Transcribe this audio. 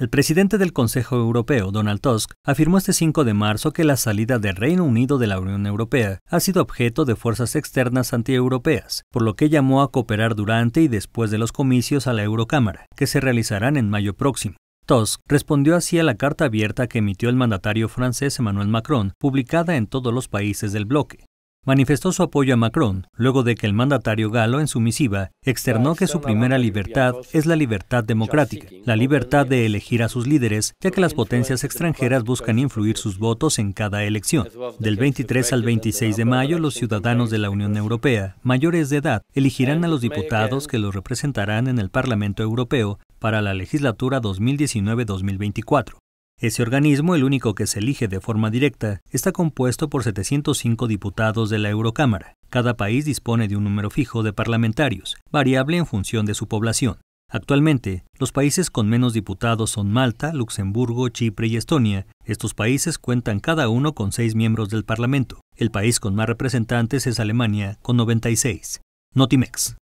El presidente del Consejo Europeo, Donald Tusk, afirmó este 5 de marzo que la salida del Reino Unido de la Unión Europea ha sido objeto de fuerzas externas antieuropeas, por lo que llamó a cooperar durante y después de los comicios a la Eurocámara, que se realizarán en mayo próximo. Tusk respondió así a la carta abierta que emitió el mandatario francés Emmanuel Macron, publicada en todos los países del bloque. Manifestó su apoyo a Macron, luego de que el mandatario galo en su misiva externó que su primera libertad es la libertad democrática, la libertad de elegir a sus líderes, ya que las potencias extranjeras buscan influir sus votos en cada elección. Del 23 al 26 de mayo, los ciudadanos de la Unión Europea, mayores de edad, elegirán a los diputados que los representarán en el Parlamento Europeo para la legislatura 2019-2024. Ese organismo, el único que se elige de forma directa, está compuesto por 705 diputados de la Eurocámara. Cada país dispone de un número fijo de parlamentarios, variable en función de su población. Actualmente, los países con menos diputados son Malta, Luxemburgo, Chipre y Estonia. Estos países cuentan cada uno con 6 miembros del Parlamento. El país con más representantes es Alemania, con 96. Notimex.